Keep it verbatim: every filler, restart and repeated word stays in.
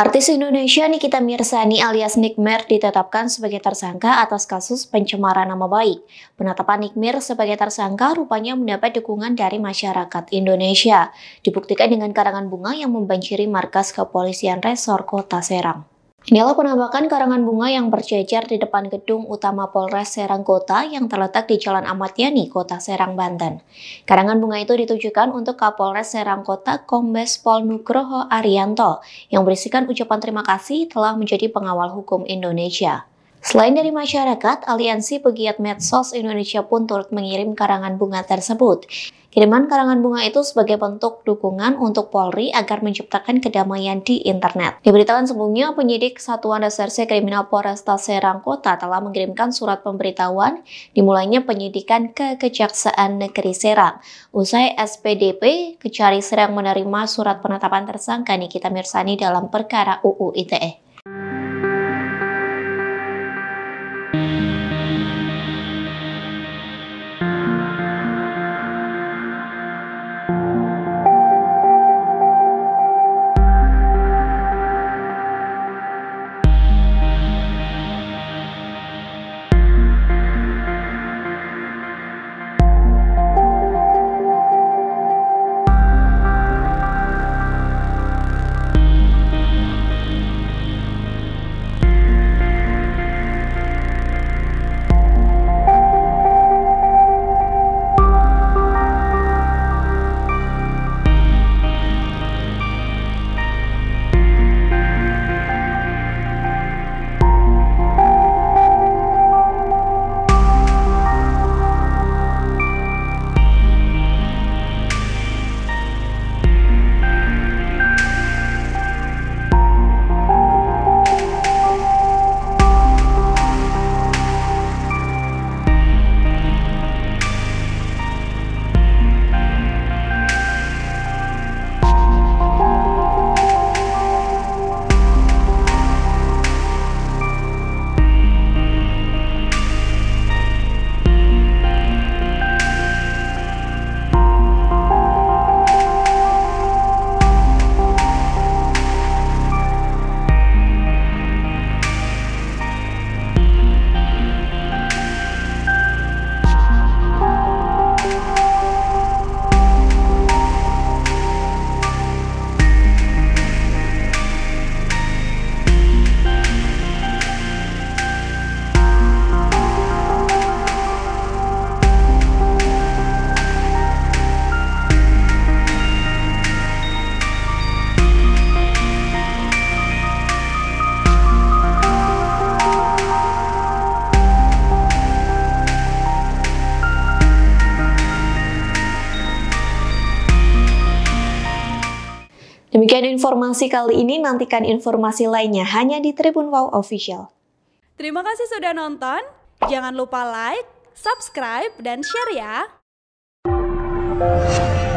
Artis Indonesia Nikita Mirzani alias Nikmir ditetapkan sebagai tersangka atas kasus pencemaran nama baik. Penetapan Nikmir sebagai tersangka rupanya mendapat dukungan dari masyarakat Indonesia. Dibuktikan dengan karangan bunga yang membanjiri Markas Kepolisian Resor Kota Serang. Inilah penampakan karangan bunga yang berjejer di depan gedung utama Polres Serang Kota yang terletak di Jalan Ahmad Yani, Kota Serang, Banten. Karangan bunga itu ditujukan untuk Kapolres Serang Kota Kombes Pol Nugroho Arianto yang berisikan ucapan terima kasih telah menjadi pengawal hukum Indonesia. Selain dari masyarakat, Aliansi Pegiat Medsos Indonesia pun turut mengirim karangan bunga tersebut. Kiriman karangan bunga itu sebagai bentuk dukungan untuk Polri agar menciptakan kedamaian di internet. Diberitakan sebelumnya, penyidik Satuan Reserse Kriminal Polresta Serang Kota telah mengirimkan surat pemberitahuan dimulainya penyidikan ke Kejaksaan Negeri Serang. Usai S P D P, Kejari Serang menerima surat penetapan tersangka Nikita Mirzani dalam perkara U U I T E. Demikian informasi kali ini, nantikan informasi lainnya hanya di Tribun Wow Official. Terima kasih sudah nonton, jangan lupa like, subscribe, dan share ya!